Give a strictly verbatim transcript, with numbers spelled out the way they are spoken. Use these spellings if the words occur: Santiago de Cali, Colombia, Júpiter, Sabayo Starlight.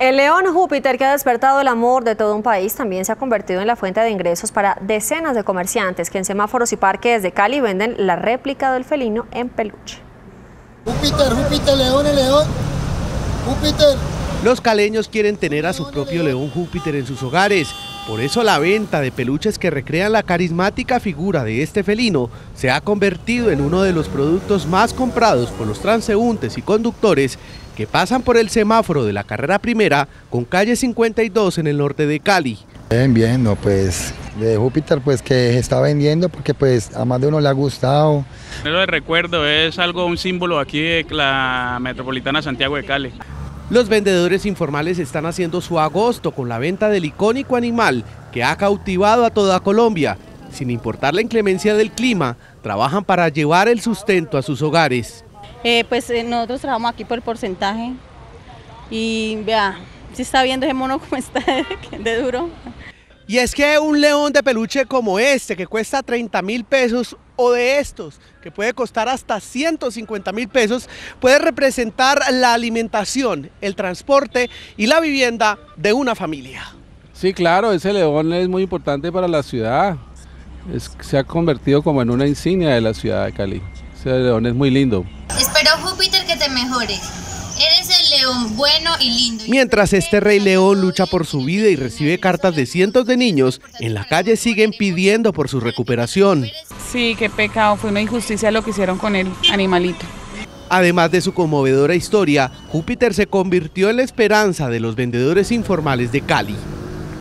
El león Júpiter, que ha despertado el amor de todo un país, también se ha convertido en la fuente de ingresos para decenas de comerciantes que en semáforos y parques de Cali venden la réplica del felino en peluche. Júpiter, Júpiter, león, el león, Júpiter. Los caleños quieren tener a su propio león Júpiter en sus hogares. Por eso la venta de peluches que recrean la carismática figura de este felino se ha convertido en uno de los productos más comprados por los transeúntes y conductores que pasan por el semáforo de la carrera primera con calle cincuenta y dos en el norte de Cali. Bien, bien, no, pues de Júpiter pues que se está vendiendo porque pues a más de uno le ha gustado. Pero el recuerdo es algo, un símbolo aquí de la metropolitana Santiago de Cali. Los vendedores informales están haciendo su agosto con la venta del icónico animal que ha cautivado a toda Colombia. Sin importar la inclemencia del clima, trabajan para llevar el sustento a sus hogares. Eh, pues eh, nosotros trabajamos aquí por el porcentaje y vea, si está viendo ese mono como está de duro. Y es que un león de peluche como este que cuesta treinta mil pesos o de estos que puede costar hasta ciento cincuenta mil pesos puede representar la alimentación, el transporte y la vivienda de una familia. Sí, claro, ese león es muy importante para la ciudad, es, se ha convertido como en una insignia de la ciudad de Cali, ese león es muy lindo. Espero Júpiter que te mejore. Eres el león bueno y lindo. Mientras este rey león lucha por su vida y recibe cartas de cientos de niños, en la calle siguen pidiendo por su recuperación. Sí, qué pecado, fue una injusticia lo que hicieron con el animalito. Además de su conmovedora historia, Júpiter se convirtió en la esperanza de los vendedores informales de Cali.